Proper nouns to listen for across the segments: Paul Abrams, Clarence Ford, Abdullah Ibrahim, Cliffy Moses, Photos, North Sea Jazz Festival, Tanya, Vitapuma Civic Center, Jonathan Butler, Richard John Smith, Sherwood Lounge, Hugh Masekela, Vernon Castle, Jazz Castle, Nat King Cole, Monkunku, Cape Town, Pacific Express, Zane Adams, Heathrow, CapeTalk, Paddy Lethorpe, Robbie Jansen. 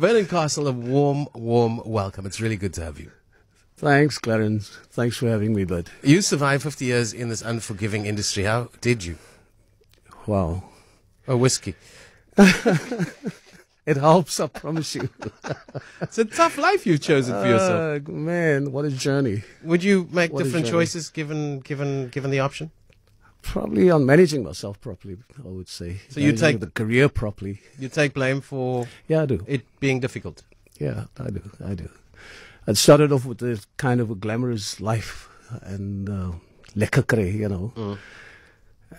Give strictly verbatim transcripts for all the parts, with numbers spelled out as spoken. Vernon Castle, a warm, warm welcome. It's really good to have you. Thanks, Clarence. Thanks for having me, bud. You survived fifty years in this unforgiving industry. How did you? Wow. Oh, whiskey. It helps, I promise you. It's a tough life you've chosen for yourself. Uh, man, what a journey. Would you make what different choices given, given, given the option? Probably on managing myself properly, I would say. So managing you take the career properly. You take blame for yeah, I do. It being difficult? Yeah, I do. I do. I started off with this kind of a glamorous life and uh, lekker kry, you know, mm.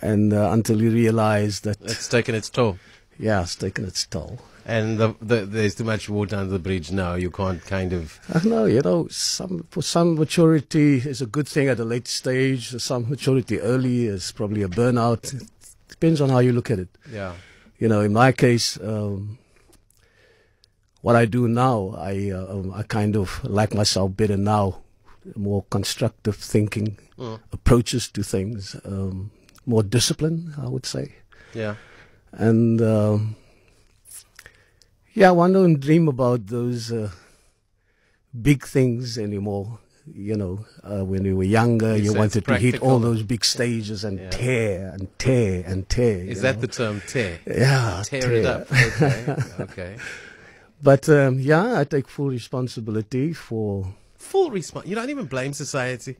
and uh, until you realize that it's taken its toll. Yeah, it's taken its toll. And the, the, there's too much water under the bridge now. You can't kind of. I don't know, you know, some for some maturity is a good thing at a late stage. Some maturity early is probably a burnout. It depends on how you look at it. Yeah, you know, in my case. Um, What I do now, I uh, um, I kind of like myself better now, more constructive thinking, mm. approaches to things, um, more discipline, I would say. Yeah. And, um, yeah, one don't dream about those uh, big things anymore. You know, uh, when you were younger, you, you wanted to hit all those big stages and yeah. tear and tear and tear. Is that know? the term, tear? Yeah, tear, tear. it up. Okay, okay. But, um, yeah, I take full responsibility for... Full responsibility? You don't even blame society?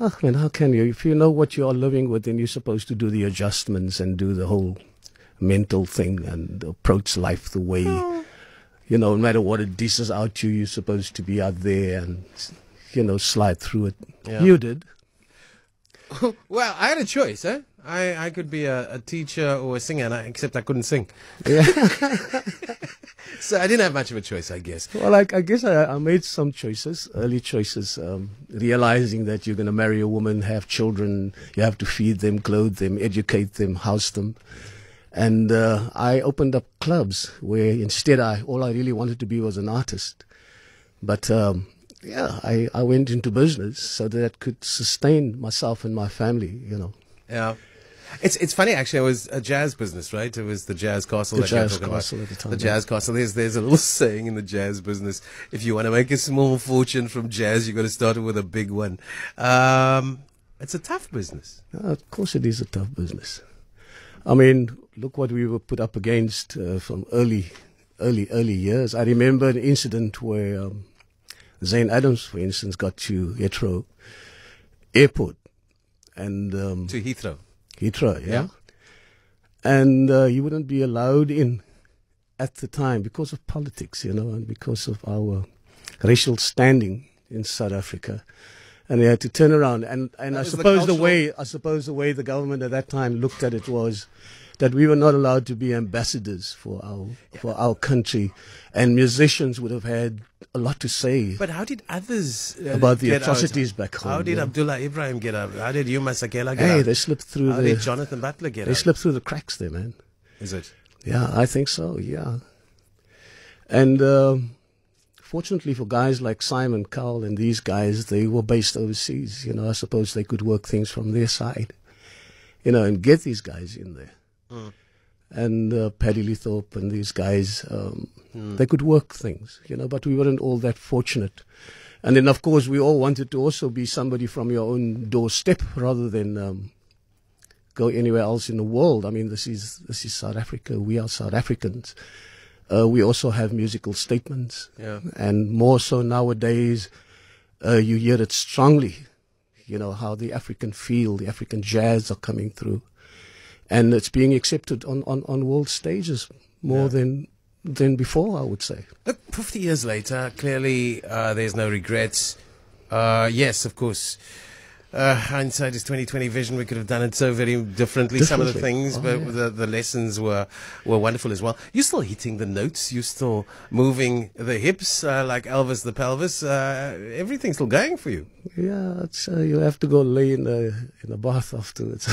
Oh, I mean, how can you? If you know what you are living with, then you're supposed to do the adjustments and do the whole mental thing and approach life the way, oh. you know, no matter what it dishes out to you, you're supposed to be out there and, you know, slide through it. Yeah. You did. Well, I had a choice, eh? I, I could be a, a teacher or a singer, and I, except I couldn't sing. Yeah. So I didn't have much of a choice, I guess. Well, I, I guess I, I made some choices, early choices, um, realizing that you're going to marry a woman, have children, you have to feed them, clothe them, educate them, house them. And uh, I opened up clubs where instead I all I really wanted to be was an artist. But... Um, Yeah, I, I went into business so that I could sustain myself and my family, you know. Yeah. It's it's funny, actually, it was a jazz business, right? It was the Jazz Castle. The Jazz Castle at the time. The Jazz Castle. There's, there's a little saying in the jazz business, if you want to make a small fortune from jazz, you've got to start with a big one. Um, it's a tough business. Yeah, of course it is a tough business. I mean, look what we were put up against uh, from early, early, early years. I remember an incident where... Um, Zane Adams, for instance, got to Heathrow Airport. and um, To Heathrow? Heathrow, yeah. yeah. And uh, he wouldn't be allowed in at the time because of politics, you know, and because of our racial standing in South Africa. And they had to turn around. And, and I suppose the, the way, I suppose the way the government at that time looked at it was... that we were not allowed to be ambassadors for our yeah. for our country, and musicians would have had a lot to say. But how did others uh, about the atrocities out? back home? How did yeah? Abdullah Ibrahim get out? How did Hugh Masekela get hey, out? Hey, they slipped through. How the, did Jonathan Butler get they out? They slipped through the cracks there, man. Is it? Yeah, I think so. Yeah, and um, fortunately for guys like Simon Kull and these guys, they were based overseas. You know, I suppose they could work things from their side, you know, and get these guys in there. Mm. And uh, Paddy Lethorpe and these guys, um, mm. they could work things, you know, but we weren't all that fortunate. And then, of course, we all wanted to also be somebody from your own doorstep rather than um, go anywhere else in the world. I mean, this is, this is South Africa. We are South Africans. Uh, we also have musical statements. Yeah. And more so nowadays, uh, you hear it strongly, you know, how the African feel, the African jazz are coming through. And it's being accepted on, on, on world stages more yeah. than than before, I would say. Look, fifty years later, clearly uh, there's no regrets. Uh, yes, of course. Uh, hindsight is twenty twenty vision. We could have done it so very differently. differently. Some of the things, oh, but yeah. the, the lessons were, were wonderful as well. You're still hitting the notes. You're still moving the hips uh, like Elvis the pelvis. Uh, everything's still going for you. Yeah, it's, uh, you have to go lay in the in the bath afterwards.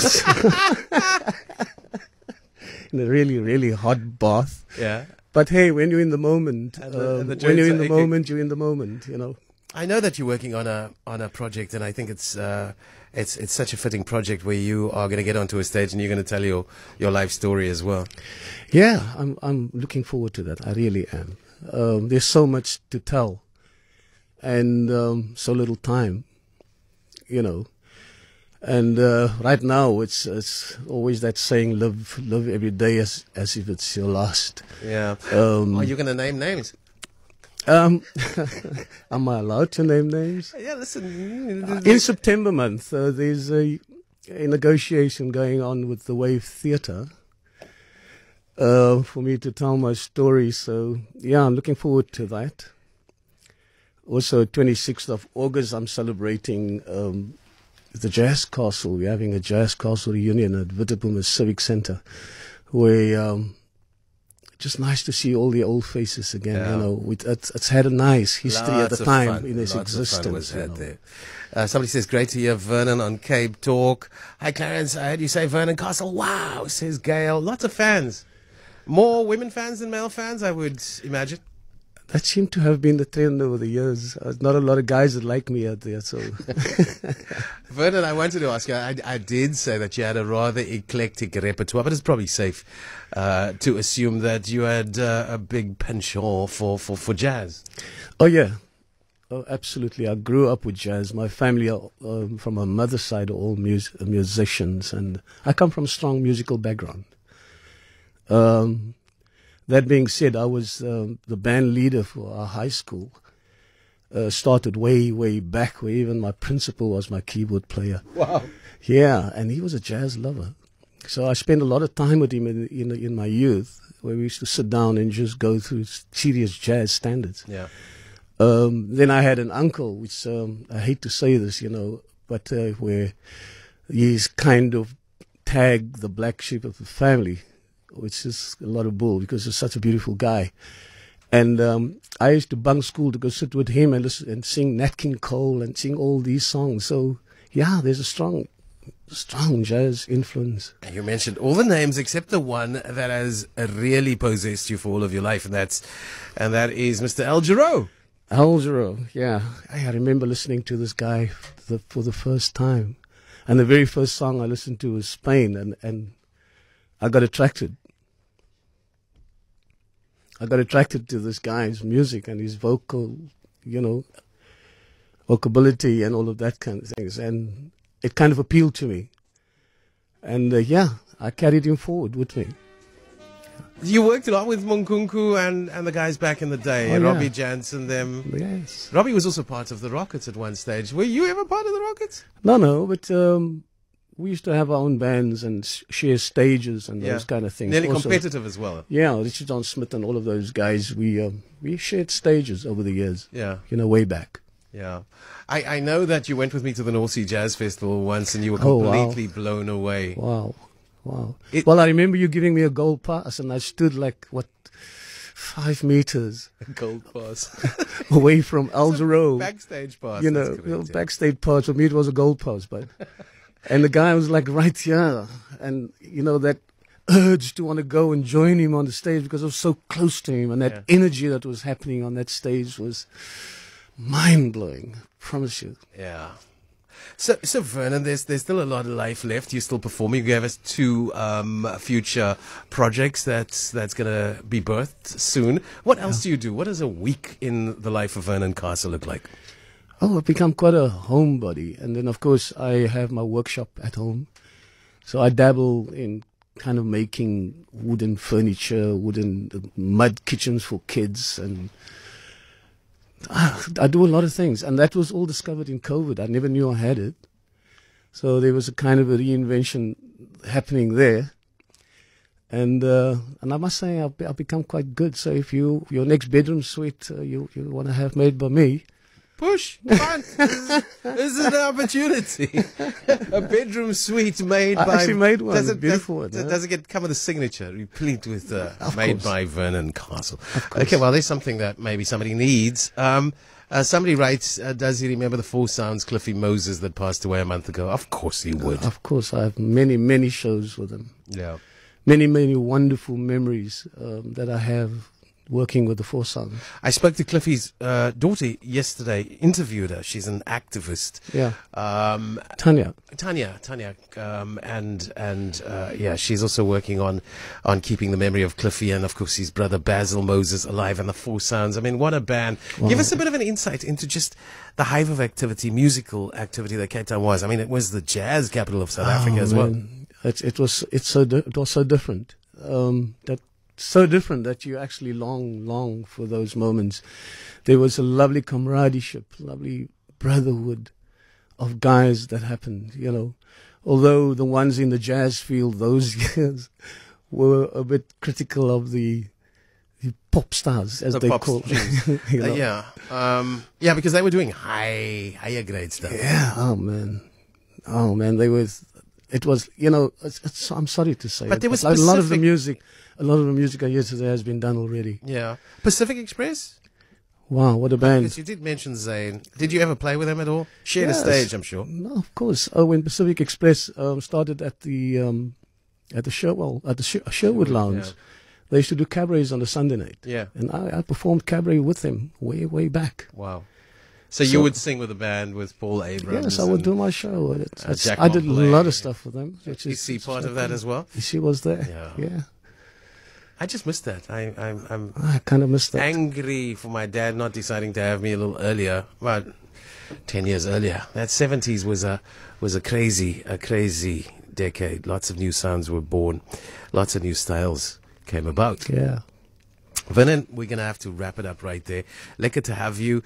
In a really, really hot bath. Yeah. But hey, when you're in the moment, uh, the, the when you're in the moment, you're in the moment. You know. I know that you're working on a on a project, and I think it's uh, it's it's such a fitting project where you are going to get onto a stage and you're going to tell your your life story as well. Yeah, I'm I'm looking forward to that. I really am. Um, there's so much to tell, and um, so little time, you know. And uh, right now, it's it's always that saying: live live every day as as if it's your last. Yeah. Um, are you going to name names? Um, am I allowed to name names? Yeah, listen. Uh, in September month, uh, there's a, a negotiation going on with the Wave Theatre uh, for me to tell my story. So, yeah, I'm looking forward to that. Also, twenty-sixth of August, I'm celebrating um, the Jazz Castle. We're having a Jazz Castle reunion at Vitapuma Civic Center, where... Um, just nice to see all the old faces again. Yeah. You know, it, it's, it's had a nice history Lots at the time fun. in its Lots existence. Of fun was had know. there. Uh, somebody says, "Great to hear Vernon on Cape Talk." Hi, Clarence. I heard you say Vernon Castle. Wow, says Gail. Lots of fans. More women fans than male fans, I would imagine. That seemed to have been the trend over the years. Uh, not a lot of guys that like me out there. So, Vernon, I wanted to ask you. I, I did say that you had a rather eclectic repertoire, but it's probably safe uh, to assume that you had uh, a big penchant for, for, for jazz. Oh yeah, oh absolutely. I grew up with jazz. My family, are, um, from my mother's side, are all mus musicians, and I come from a strong musical background. Um. That being said, I was um, the band leader for our high school. Uh, started way, way back, where even my principal was my keyboard player. Wow. Yeah, and he was a jazz lover. So I spent a lot of time with him in, in, in my youth, where we used to sit down and just go through serious jazz standards. Yeah. Um, then I had an uncle, which um, I hate to say this, you know, but uh, where he's kind of tagged the black sheep of the family, which is a lot of bull, because he's such a beautiful guy. And um, I used to bunk school to go sit with him and listen, and sing Nat King Cole and sing all these songs. So, yeah, there's a strong, strong jazz influence. You mentioned all the names except the one that has really possessed you for all of your life, and that's, and that is Mister Al Jarreau. Al Jarreau, yeah. I remember listening to this guy for the, for the first time. And the very first song I listened to was Spain, and, and I got attracted. I got attracted to this guy's music and his vocal, you know, vocability and all of that kind of things. And it kind of appealed to me. And, uh, yeah, I carried him forward with me. You worked a lot with Monkunku and, and the guys back in the day, oh, Robbie yeah. Jansen, them. Yes. Robbie was also part of the Rockets at one stage. Were you ever part of the Rockets? No, no, but... Um, we used to have our own bands and share stages and yeah. those kind of things. Nearly also, competitive as well. Yeah, Richard John Smith and all of those guys. We um, we shared stages over the years. Yeah, you know, way back. Yeah, I I know that you went with me to the North Sea Jazz Festival once, and you were completely oh, wow. blown away. Wow, wow. It, well, I remember you giving me a gold pass, and I stood like what five meters gold pass away from Al Jarreau. Backstage pass. You know, correct, you know yeah. backstage pass. For me, it was a gold pass, but. And the guy was like right here, and you know that urge to want to go and join him on the stage because I was so close to him, and that yeah. energy that was happening on that stage was mind-blowing. Promise you. Yeah. So, so Vernon, there's there's still a lot of life left. You're still performing. You gave us two um, future projects that's that's gonna be birthed soon. What else yeah. do you do? What does a week in the life of Vernon Castle look like? Oh, I've become quite a homebody. And then, of course, I have my workshop at home. So I dabble in kind of making wooden furniture, wooden mud kitchens for kids. And I, I do a lot of things. And that was all discovered in COVID. I never knew I had it. So there was a kind of a reinvention happening there. And uh, and I must say, I've, I've become quite good. So if you your next bedroom suite uh, you, you want to have made by me, push, come on. this, this is an opportunity. A bedroom suite made I by... I actually made one, does it, beautiful does, one. Huh? Does it get, come with a signature, replete with uh, made course. by Vernon Castle? Okay, well, there's something that maybe somebody needs. Um, uh, somebody writes, uh, does he remember the four sounds Cliffy Moses that passed away a month ago? Of course he would. Uh, of course, I have many, many shows with him. Yeah. Many, many wonderful memories um, that I have working with the Four Sons. I spoke to Cliffy's uh, daughter yesterday, interviewed her. She's an activist. Yeah. Um, Tanya. Tanya. Tanya. Um, and and uh, yeah, she's also working on on keeping the memory of Cliffy and of course his brother Basil Moses alive and the Four Sons. I mean, what a band! Wow. Give us a bit of an insight into just the hive of activity, musical activity that Cape Town was. I mean, it was the jazz capital of South oh, Africa as man. well. It, it was. It's so. It was so different. Um, that. So different that you actually long, long for those moments. There was a lovely comradeship, lovely brotherhood of guys that happened, you know. Although the ones in the jazz field those years were a bit critical of the the pop stars, as the they call them. You know? uh, yeah, um, yeah, because they were doing high, higher grade stuff. Yeah. Oh man. Oh man. They were. It was, you know. It's, it's, I'm sorry to say, but it, there was but a lot of the music. A lot of the music I hear today has been done already. Yeah. Pacific Express? Wow, what a band. Because you did mention Zane. Did you ever play with him at all? Shared yes. a stage, I'm sure. No, of course. Oh, when Pacific Express um, started at the um, at the Sherwood, at the Sherwood Lounge, yeah. They used to do cabarets on a Sunday night. Yeah. And I, I performed cabaret with them way, way back. Wow. So, so you would sing with a band with Paul Abrams? Yes, I would do my show. It's, uh, it's, I did a lot of stuff with them. Which is she part of that as well? She was there, yeah. yeah. I just missed that. I, I'm, I'm I kind of missed that. Angry for my dad not deciding to have me a little earlier, about ten years earlier. That seventies was a was a crazy, a crazy decade. Lots of new sounds were born, lots of new styles came about. Yeah, Vernon, we're gonna have to wrap it up right there. Lekker to have you.